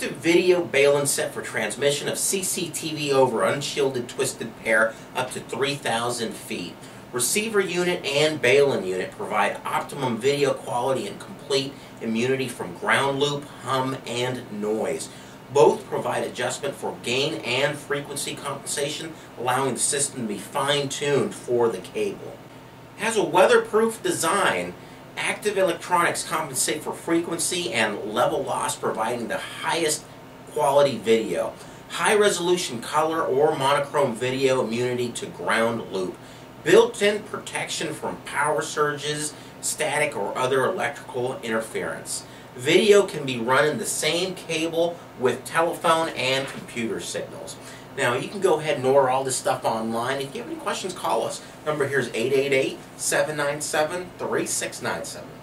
Effective video bail and set for transmission of CCTV over unshielded twisted pair up to 3,000 feet. Receiver unit and bail-in unit provide optimum video quality and complete immunity from ground loop, hum, and noise. Both provide adjustment for gain and frequency compensation, allowing the system to be fine-tuned for the cable. It has a weatherproof design. Active electronics compensate for frequency and level loss, providing the highest quality video. High-resolution color or monochrome video immunity to ground loop. Built-in protection from power surges, static, or other electrical interference. Video can be run in the same cable with telephone and computer signals. Now, you can go ahead and order all this stuff online. If you have any questions, call us. Number here is 888-797-3697.